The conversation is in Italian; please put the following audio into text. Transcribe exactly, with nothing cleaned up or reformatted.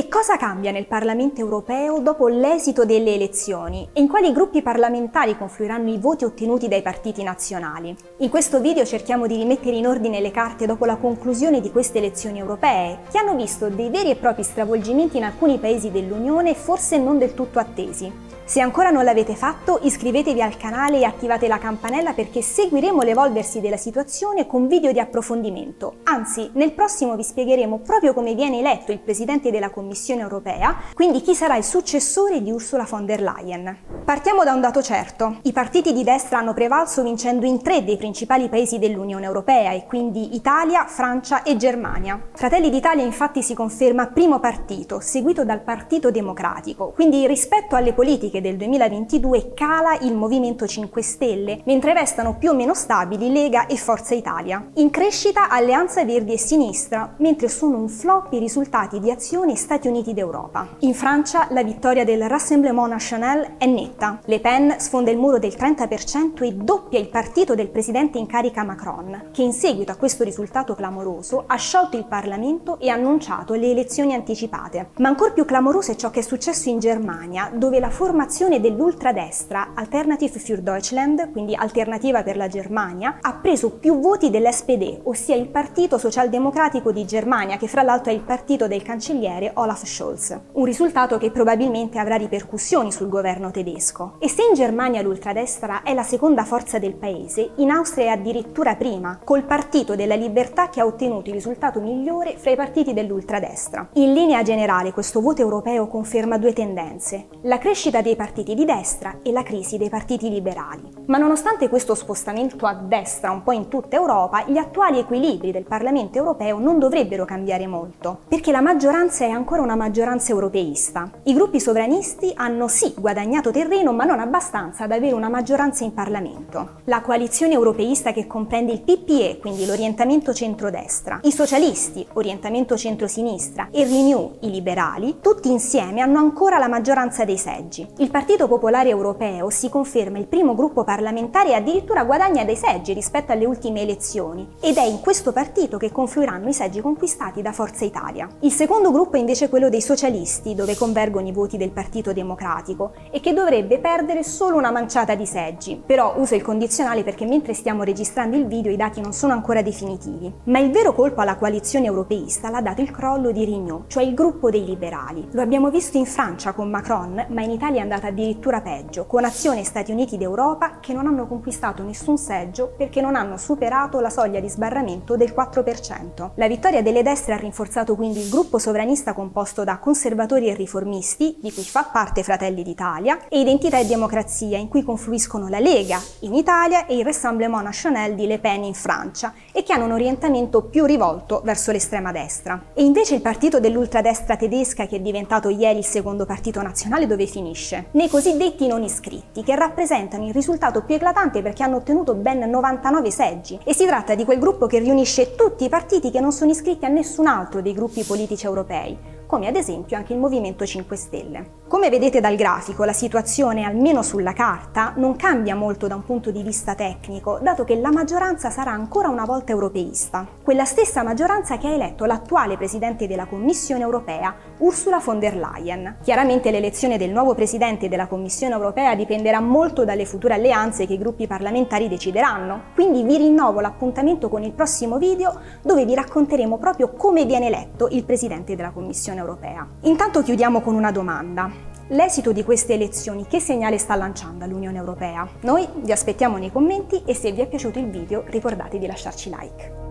Che cosa cambia nel Parlamento europeo dopo l'esito delle elezioni e in quali gruppi parlamentari confluiranno i voti ottenuti dai partiti nazionali? In questo video cerchiamo di rimettere in ordine le carte dopo la conclusione di queste elezioni europee, che hanno visto dei veri e propri stravolgimenti in alcuni paesi dell'Unione, forse non del tutto attesi. Se ancora non l'avete fatto, iscrivetevi al canale e attivate la campanella perché seguiremo l'evolversi della situazione con video di approfondimento. Anzi, nel prossimo vi spiegheremo proprio come viene eletto il Presidente della Commissione europea, quindi chi sarà il successore di Ursula von der Leyen. Partiamo da un dato certo. I partiti di destra hanno prevalso vincendo in tre dei principali paesi dell'Unione europea, e quindi Italia, Francia e Germania. Fratelli d'Italia infatti si conferma primo partito, seguito dal Partito Democratico, quindi rispetto alle politiche del duemilaventidue cala il Movimento cinque Stelle, mentre restano più o meno stabili Lega e Forza Italia. In crescita Alleanza Verdi e Sinistra, mentre sono un flop i risultati di Azione Stati Uniti d'Europa. In Francia la vittoria del Rassemblement National è netta. Le Pen sfonda il muro del trenta per cento e doppia il partito del presidente in carica Macron, che in seguito a questo risultato clamoroso ha sciolto il Parlamento e ha annunciato le elezioni anticipate. Ma ancor più clamoroso è ciò che è successo in Germania, dove la formazione dell'ultradestra Alternative für Deutschland, quindi Alternativa per la Germania, ha preso più voti dell'esse pi di, ossia il Partito Socialdemocratico di Germania, che fra l'altro è il partito del cancelliere Olaf Scholz. Un risultato che probabilmente avrà ripercussioni sul governo tedesco. E se in Germania l'ultradestra è la seconda forza del paese, in Austria è addirittura prima, col Partito della Libertà che ha ottenuto il risultato migliore fra i partiti dell'ultradestra. In linea generale questo voto europeo conferma due tendenze: la crescita dei partiti di destra e la crisi dei partiti liberali. Ma nonostante questo spostamento a destra un po' in tutta Europa, gli attuali equilibri del Parlamento europeo non dovrebbero cambiare molto, perché la maggioranza è ancora una maggioranza europeista. I gruppi sovranisti hanno sì guadagnato terreno, ma non abbastanza ad avere una maggioranza in Parlamento. La coalizione europeista, che comprende il pi pi e, quindi l'orientamento centrodestra, i socialisti, orientamento centrosinistra, e Renew, i liberali, tutti insieme hanno ancora la maggioranza dei seggi. Il Partito Popolare Europeo si conferma il primo gruppo parlamentare e addirittura guadagna dei seggi rispetto alle ultime elezioni, ed è in questo partito che confluiranno i seggi conquistati da Forza Italia. Il secondo gruppo è invece quello dei socialisti, dove convergono i voti del Partito Democratico e che dovrebbe perdere solo una manciata di seggi. Però uso il condizionale perché mentre stiamo registrando il video i dati non sono ancora definitivi. Ma il vero colpo alla coalizione europeista l'ha dato il crollo di Renew, cioè il gruppo dei liberali. Lo abbiamo visto in Francia con Macron, ma in Italia è andata addirittura peggio, con Azione Stati Uniti d'Europa che non hanno conquistato nessun seggio perché non hanno superato la soglia di sbarramento del quattro per cento. La vittoria delle destre ha rinforzato quindi il gruppo sovranista composto da conservatori e riformisti, di cui fa parte Fratelli d'Italia, e Identità e Democrazia, in cui confluiscono la Lega in Italia e il Rassemblement National di Le Pen in Francia, e che hanno un orientamento più rivolto verso l'estrema destra. E invece il partito dell'ultradestra tedesca, che è diventato ieri il secondo partito nazionale, dove finisce? Nei cosiddetti non iscritti, che rappresentano il risultato più eclatante perché hanno ottenuto ben novantanove seggi, e si tratta di quel gruppo che riunisce tutti i partiti che non sono iscritti a nessun altro dei gruppi politici europei, come ad esempio anche il Movimento cinque Stelle. Come vedete dal grafico, la situazione, almeno sulla carta, non cambia molto da un punto di vista tecnico, dato che la maggioranza sarà ancora una volta europeista. Quella stessa maggioranza che ha eletto l'attuale Presidente della Commissione europea, Ursula von der Leyen. Chiaramente l'elezione del nuovo Presidente della Commissione europea dipenderà molto dalle future alleanze che i gruppi parlamentari decideranno, quindi vi rinnovo l'appuntamento con il prossimo video, dove vi racconteremo proprio come viene eletto il Presidente della Commissione europea. Intanto chiudiamo con una domanda. L'esito di queste elezioni che segnale sta lanciando all'Unione Europea? Noi vi aspettiamo nei commenti e se vi è piaciuto il video ricordate di lasciarci like.